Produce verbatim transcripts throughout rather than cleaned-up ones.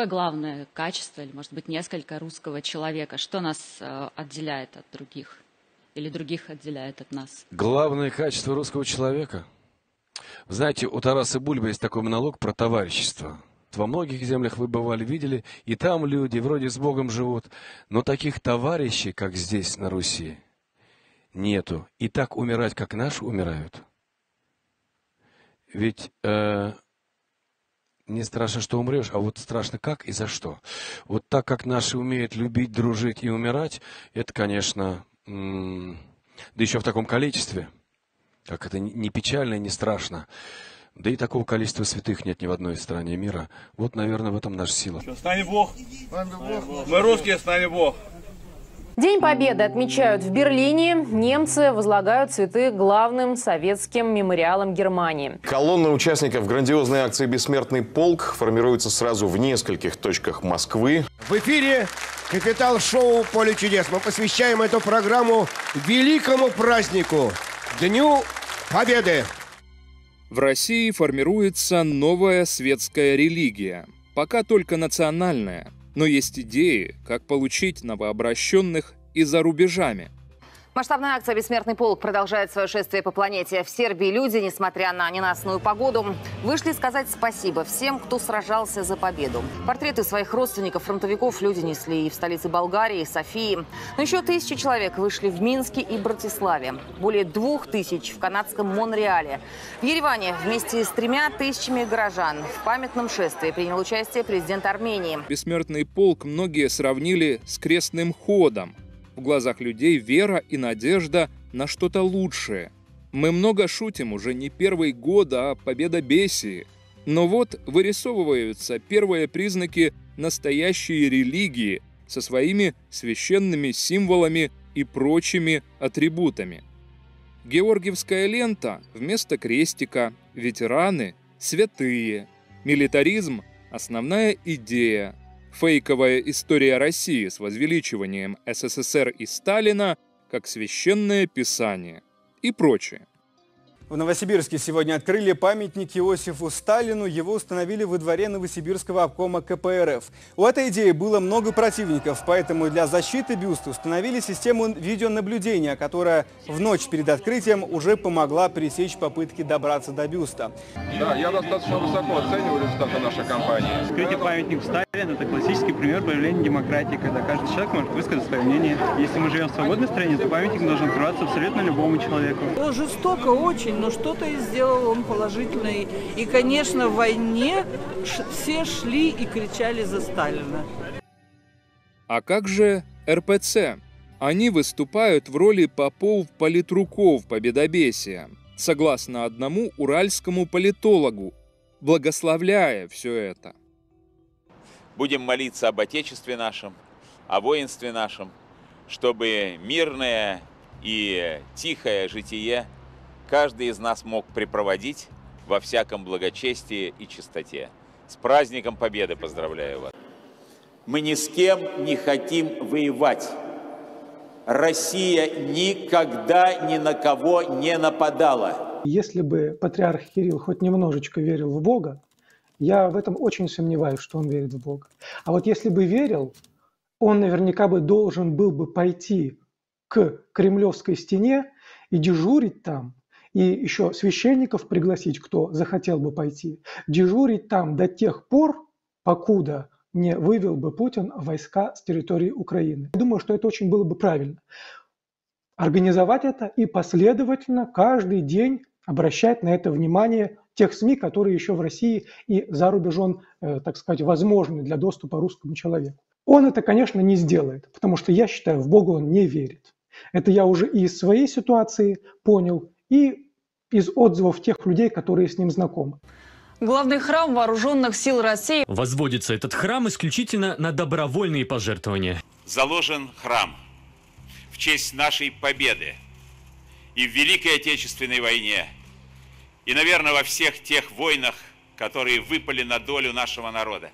какое главное качество, или, может быть, несколько русского человека? Что нас отделяет от других? Или других отделяет от нас? Главное качество русского человека? Вы знаете, у Тараса Бульбы есть такой монолог про товарищество. Во многих землях вы бывали, видели, и там люди вроде с Богом живут, но таких товарищей, как здесь, на Руси, нету. И так умирать, как наши умирают. Ведь э, не страшно, что умрешь, а вот страшно как и за что. Вот так, как наши умеют любить, дружить и умирать, это, конечно, м- да еще в таком количестве, как это не печально, не страшно. Да и такого количества святых нет ни в одной стране мира. Вот, наверное, в этом наша сила. Что, с нами Бог. С нами Бог. Мы русские, с нами Бог. День Победы отмечают в Берлине. Немцы возлагают цветы главным советским мемориалом Германии. Колонна участников грандиозной акции «Бессмертный полк» формируется сразу в нескольких точках Москвы. В эфире капитал-шоу «Поле чудес». Мы посвящаем эту программу великому празднику – Дню Победы. В России формируется новая светская религия, пока только национальная, но есть идеи, как получить новообращенных и за рубежами. Масштабная акция «Бессмертный полк» продолжает свое шествие по планете. В Сербии люди, несмотря на ненастную погоду, вышли сказать спасибо всем, кто сражался за победу. Портреты своих родственников-фронтовиков люди несли и в столице Болгарии, Софии. Но еще тысячи человек вышли в Минске и Братиславе. Более двух тысяч в канадском Монреале. В Ереване вместе с тремя тысячами горожан в памятном шествии принял участие президент Армении. «Бессмертный полк» многие сравнили с крестным ходом. В глазах людей вера и надежда на что-то лучшее. Мы много шутим уже не первый год о победобесии. Но вот вырисовываются первые признаки настоящей религии со своими священными символами и прочими атрибутами. Георгиевская лента вместо крестика, ветераны – святые, милитаризм – основная идея. Фейковая история России с возвеличиванием СССР и Сталина как священное писание и прочее. В Новосибирске сегодня открыли памятник Иосифу Сталину. Его установили во дворе новосибирского обкома ка пэ эр эф. У этой идеи было много противников, поэтому для защиты бюста установили систему видеонаблюдения, которая в ночь перед открытием уже помогла пресечь попытки добраться до бюста. Да, я достаточно высоко оцениваю результаты нашей кампании. Открытие памятника Сталина – это классический пример появления демократии, когда каждый человек может высказать свое мнение. Если мы живем в свободной стране, то памятник должен открываться абсолютно любому человеку. Ну, жестоко очень. Но что-то и сделал он положительное. И, конечно, в войне все шли и кричали за Сталина. А как же эр пэ цэ? Они выступают в роли попов-политруков победобесия, согласно одному уральскому политологу, благословляя все это. Будем молиться об Отечестве нашем, о воинстве нашем, чтобы мирное и тихое житие каждый из нас мог препроводить во всяком благочестии и чистоте. С праздником Победы поздравляю вас. Мы ни с кем не хотим воевать. Россия никогда ни на кого не нападала. Если бы патриарх Кирилл хоть немножечко верил в Бога, я в этом очень сомневаюсь, что он верит в Бога. А вот если бы верил, он наверняка бы должен был бы пойти к кремлевской стене и дежурить там, и еще священников пригласить, кто захотел бы пойти, дежурить там до тех пор, покуда не вывел бы Путин войска с территории Украины. Я думаю, что это очень было бы правильно. Организовать это и последовательно каждый день обращать на это внимание тех СМИ, которые еще в России и за рубежом, так сказать, возможны для доступа русскому человеку. Он это, конечно, не сделает, потому что, я считаю, в Бога он не верит. Это я уже и из своей ситуации понял, и из отзывов тех людей, которые с ним знакомы. Главный храм Вооруженных сил России. Возводится этот храм исключительно на добровольные пожертвования. Заложен храм в честь нашей победы и в Великой Отечественной войне, и, наверное, во всех тех войнах, которые выпали на долю нашего народа.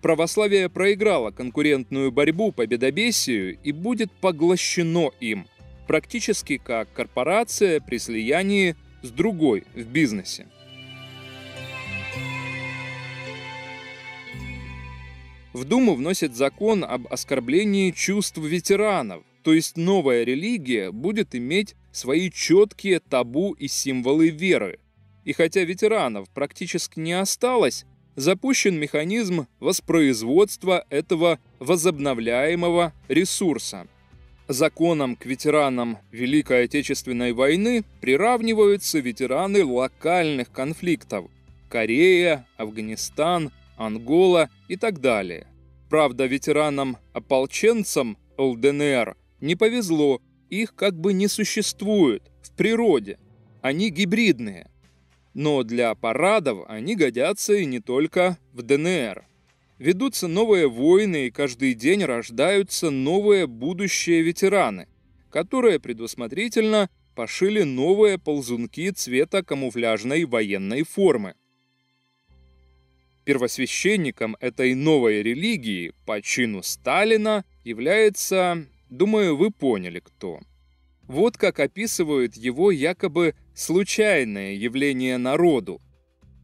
Православие проиграло конкурентную борьбу победобесию и будет поглощено им. Практически как корпорация при слиянии с другой в бизнесе. В Думу вносят закон об оскорблении чувств ветеранов, то есть новая религия будет иметь свои четкие табу и символы веры. И хотя ветеранов практически не осталось, запущен механизм воспроизводства этого возобновляемого ресурса. Законом к ветеранам Великой Отечественной войны приравниваются ветераны локальных конфликтов – Корея, Афганистан, Ангола и так далее. Правда, ветеранам-ополченцам эл дэ эн эр не повезло, их как бы не существует в природе, они гибридные. Но для парадов они годятся и не только в дэ эн эр. Ведутся новые войны, и каждый день рождаются новые будущие ветераны, которые предусмотрительно пошили новые ползунки цвета камуфляжной военной формы. Первосвященником этой новой религии по чину Сталина является, думаю, вы поняли кто. Вот как описывают его якобы случайное явление народу.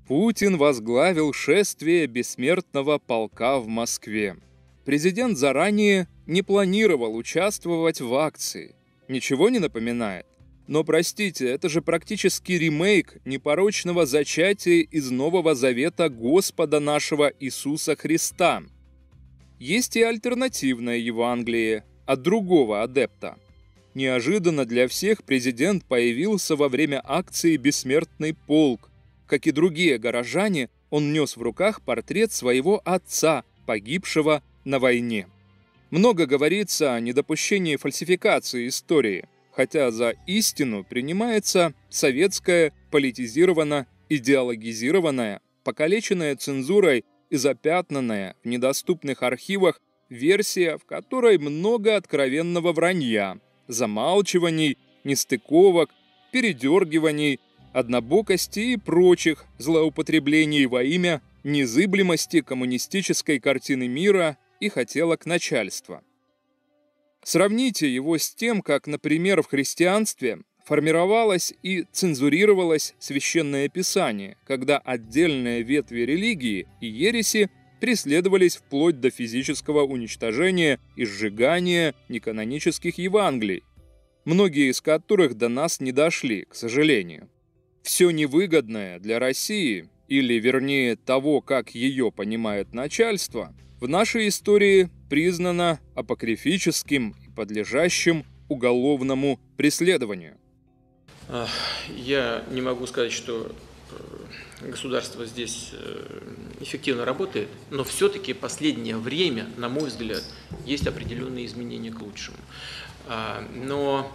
Путин возглавил шествие Бессмертного полка в Москве. Президент заранее не планировал участвовать в акции. Ничего не напоминает? Но, простите, это же практически ремейк непорочного зачатия из Нового Завета Господа нашего Иисуса Христа. Есть и альтернативное Евангелие от другого адепта. Неожиданно для всех президент появился во время акции «Бессмертный полк». Как и другие горожане, он нес в руках портрет своего отца, погибшего на войне. Много говорится о недопущении фальсификации истории, хотя за истину принимается советская, политизированная, идеологизированная, покалеченная цензурой и запятнанная в недоступных архивах версия, в которой много откровенного вранья, замалчиваний, нестыковок, передергиваний, однобокости и прочих злоупотреблений во имя незыблемости коммунистической картины мира и хотелок начальства. Сравните его с тем, как, например, в христианстве формировалось и цензурировалось священное писание, когда отдельные ветви религии и ереси преследовались вплоть до физического уничтожения и сжигания неканонических Евангелий, многие из которых до нас не дошли, к сожалению. Все невыгодное для России, или вернее того, как ее понимает начальство, в нашей истории признано апокрифическим и подлежащим уголовному преследованию. Я не могу сказать, что государство здесь эффективно работает, но все-таки последнее время, на мой взгляд, есть определенные изменения к лучшему. Но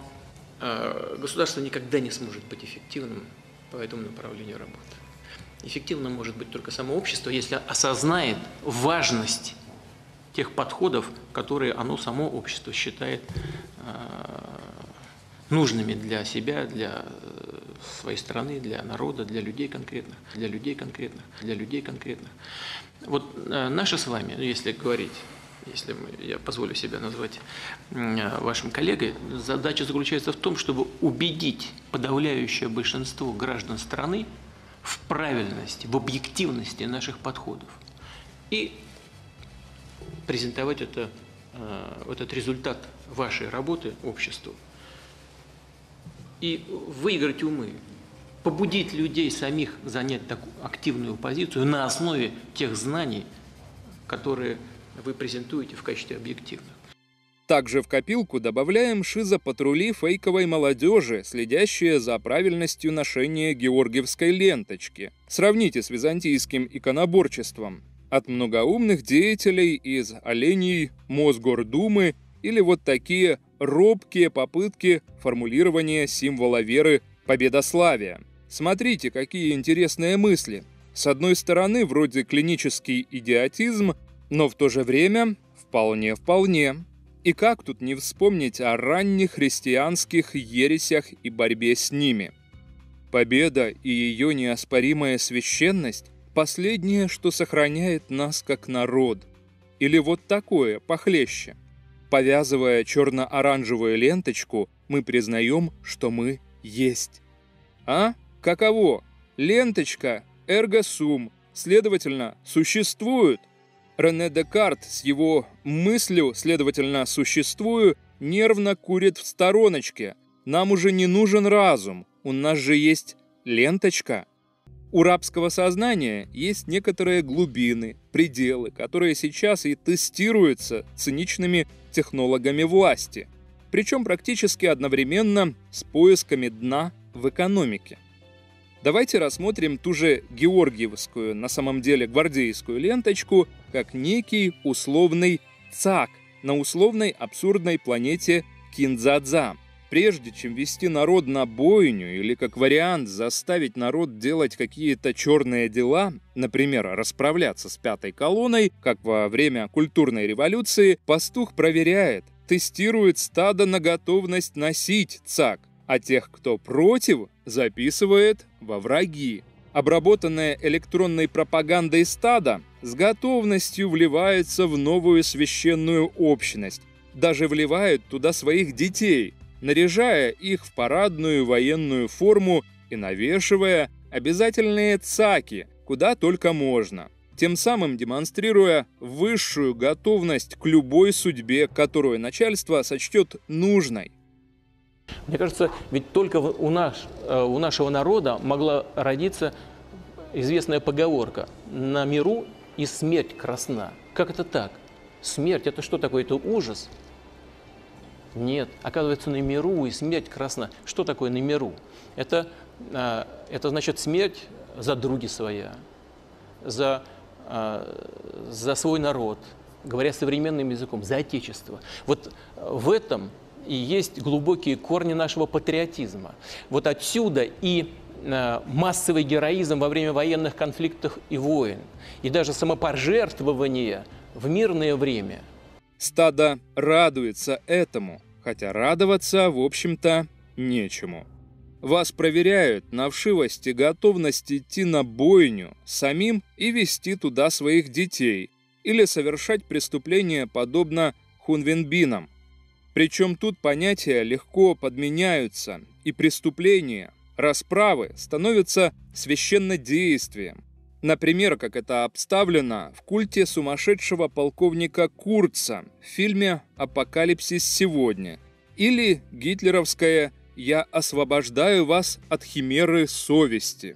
государство никогда не сможет быть эффективным по этому направлению работы. Эффективно может быть только само общество, если осознает важность тех подходов, которые оно само общество считает нужными для себя, для своей страны, для народа, для людей конкретных, для людей конкретных, для людей конкретных. Вот наши с вами, если говорить, если я позволю себя назвать вашим коллегой, задача заключается в том, чтобы убедить подавляющее большинство граждан страны в правильности, в объективности наших подходов и презентовать это, этот результат вашей работы обществу и выиграть умы, побудить людей самих занять такую активную позицию на основе тех знаний, которые вы презентуете в качестве объективных. Также в копилку добавляем шизопатрули фейковой молодежи, следящие за правильностью ношения георгиевской ленточки. Сравните с византийским иконоборчеством. От многоумных деятелей из оленей Мосгордумы или вот такие робкие попытки формулирования символа веры победославия. Смотрите, какие интересные мысли. С одной стороны, вроде клинический идиотизм, но в то же время вполне-вполне. И как тут не вспомнить о ранних христианских ересях и борьбе с ними? Победа и ее неоспоримая священность – последнее, что сохраняет нас как народ. Или вот такое, похлеще. Повязывая черно-оранжевую ленточку, мы признаем, что мы есть. А? Каково? Ленточка эрго сум, следовательно, существует. Рене Декарт с его мыслью, следовательно, существую, нервно курит в стороночке. Нам уже не нужен разум, у нас же есть ленточка. У рабского сознания есть некоторые глубины, пределы, которые сейчас и тестируются циничными технологами власти, причем практически одновременно с поисками дна в экономике. Давайте рассмотрим ту же георгиевскую, на самом деле гвардейскую ленточку, как некий условный ЦАК на условной абсурдной планете Кин-дза-дза. Прежде чем вести народ на бойню или, как вариант, заставить народ делать какие-то черные дела, например, расправляться с пятой колонной, как во время культурной революции, пастух проверяет, тестирует стадо на готовность носить ЦАК, а тех, кто против, записывает во враги. Обработанное электронной пропагандой стадо с готовностью вливается в новую священную общность, даже вливают туда своих детей, наряжая их в парадную военную форму и навешивая обязательные цаки, куда только можно, тем самым демонстрируя высшую готовность к любой судьбе, которую начальство сочтет нужной. Мне кажется, ведь только у, наш, у нашего народа могла родиться известная поговорка «на миру и смерть красна». Как это так? Смерть – это что такое? Это ужас? Нет, оказывается, на миру и смерть красна. Что такое на миру? Это, это значит смерть за други своя, за, за свой народ, говоря современным языком, за отечество. Вот в этом и есть глубокие корни нашего патриотизма. Вот отсюда и массовый героизм во время военных конфликтов и войн, и даже самопожертвование в мирное время. Стадо радуется этому, хотя радоваться, в общем-то, нечему. Вас проверяют на вшивость и готовность идти на бойню самим и вести туда своих детей или совершать преступления подобно хунвенбинам. Причем тут понятия легко подменяются, и преступления, расправы становятся священнодействием. Например, как это обставлено в культе сумасшедшего полковника Курца в фильме «Апокалипсис сегодня» или гитлеровское «Я освобождаю вас от химеры совести».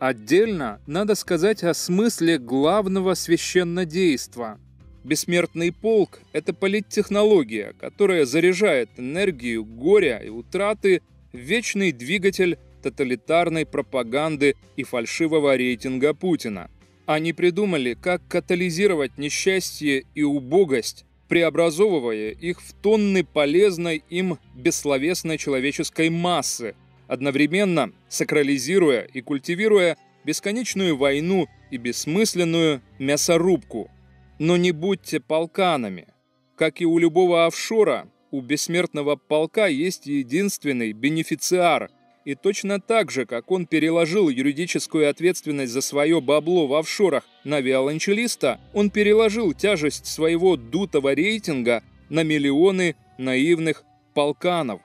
Отдельно надо сказать о смысле главного священнодейства. Бессмертный полк – это политтехнология, которая заряжает энергию горя и утраты в вечный двигатель тоталитарной пропаганды и фальшивого рейтинга Путина. Они придумали, как катализировать несчастье и убогость, преобразовывая их в тонны полезной им бессловесной человеческой массы, одновременно сакрализируя и культивируя бесконечную войну и бессмысленную мясорубку. Но не будьте полканами. Как и у любого офшора, у бессмертного полка есть единственный бенефициар. И точно так же, как он переложил юридическую ответственность за свое бабло в офшорах на виолончелиста, он переложил тяжесть своего дутого рейтинга на миллионы наивных полканов.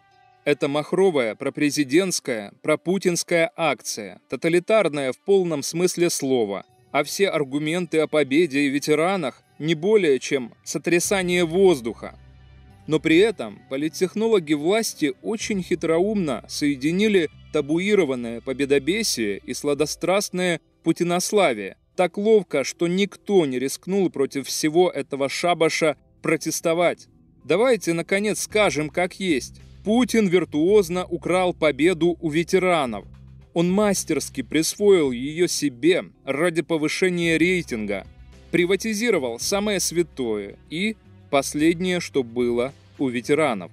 Это махровая пропрезидентская, пропутинская акция, тоталитарная в полном смысле слова. А все аргументы о победе и ветеранах не более чем сотрясание воздуха. Но при этом политтехнологи власти очень хитроумно соединили табуированное победобесие и сладострастное путинославие так ловко, что никто не рискнул против всего этого шабаша протестовать. Давайте, наконец, скажем как есть. Путин виртуозно украл победу у ветеранов. Он мастерски присвоил ее себе ради повышения рейтинга, приватизировал самое святое и последнее, что было у ветеранов.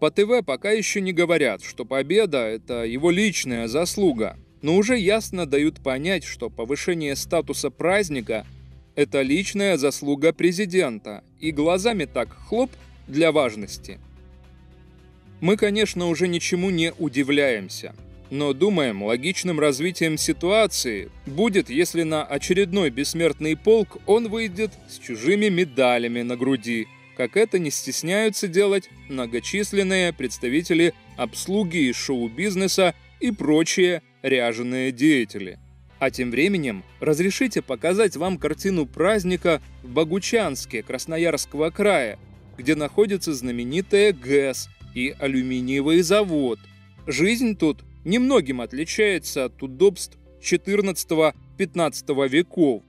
По ТВ пока еще не говорят, что победа – это его личная заслуга, но уже ясно дают понять, что повышение статуса праздника – это личная заслуга президента, и глазами так хлоп для важности. Мы, конечно, уже ничему не удивляемся, но думаем, логичным развитием ситуации будет, если на очередной бессмертный полк он выйдет с чужими медалями на груди, как это не стесняются делать многочисленные представители обслуги и шоу-бизнеса и прочие ряженые деятели. А тем временем разрешите показать вам картину праздника в Богучанске Красноярского края, где находится знаменитая ГЭС и алюминиевый завод. Жизнь тут немногим отличается от удобств четырнадцатого-пятнадцатого веков.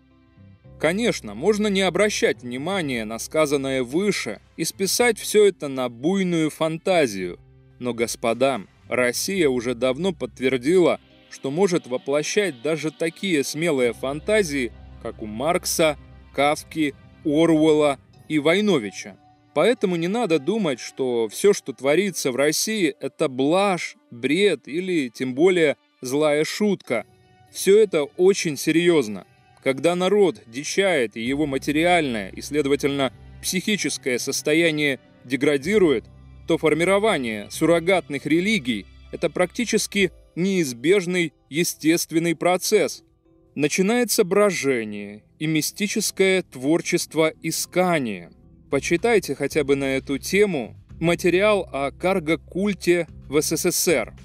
Конечно, можно не обращать внимания на сказанное выше и списать все это на буйную фантазию. Но, господа, Россия уже давно подтвердила, что может воплощать даже такие смелые фантазии, как у Маркса, Кафки, Оруэлла и Войновича. Поэтому не надо думать, что все, что творится в России, это блажь, бред или тем более злая шутка. Все это очень серьезно. Когда народ дичает и его материальное и, следовательно, психическое состояние деградирует, то формирование суррогатных религий – это практически неизбежный естественный процесс. Начинается брожение и мистическое творчество искания. Почитайте хотя бы на эту тему материал о карго-культе в СССР.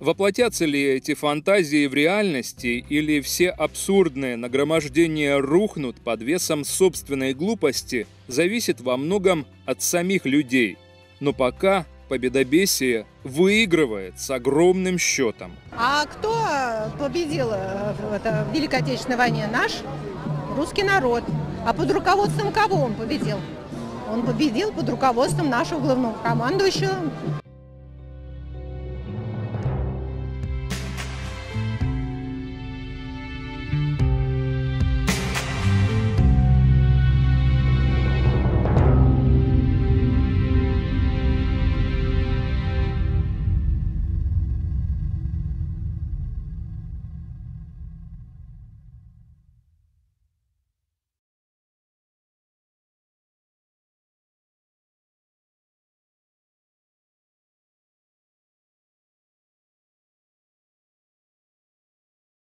Воплотятся ли эти фантазии в реальности, или все абсурдные нагромождения рухнут под весом собственной глупости, зависит во многом от самих людей. Но пока победобесие выигрывает с огромным счетом. А кто победил в Великой Отечественной войне? Наш русский народ. А под руководством кого он победил? Он победил под руководством нашего главнокомандующего.